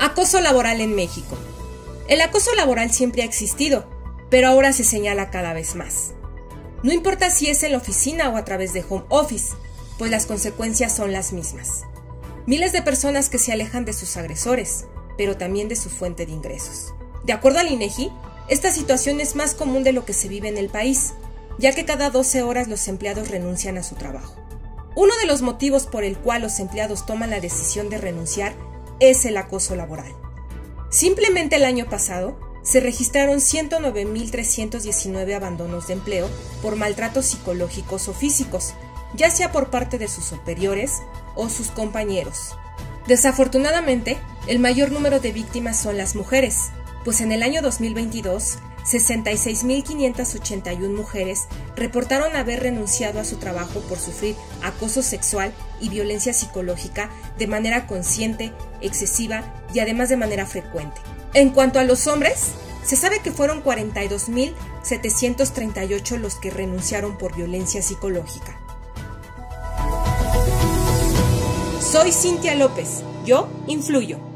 Acoso laboral en México. El acoso laboral siempre ha existido, pero ahora se señala cada vez más. No importa si es en la oficina o a través de home office, pues las consecuencias son las mismas. Miles de personas que se alejan de sus agresores, pero también de su fuente de ingresos. De acuerdo al INEGI, esta situación es más común de lo que se vive en el país, ya que cada 12 horas los empleados renuncian a su trabajo. Uno de los motivos por el cual los empleados toman la decisión de renunciar es el acoso laboral. Simplemente el año pasado se registraron 109.319 abandonos de empleo por maltratos psicológicos o físicos, ya sea por parte de sus superiores o sus compañeros. Desafortunadamente, el mayor número de víctimas son las mujeres, pues en el año 2022, 66.581 mujeres reportaron haber renunciado a su trabajo por sufrir acoso sexual y violencia psicológica de manera consciente, excesiva y además de manera frecuente. En cuanto a los hombres, se sabe que fueron 42.738 los que renunciaron por violencia psicológica. Soy Cintia López, yo influyo.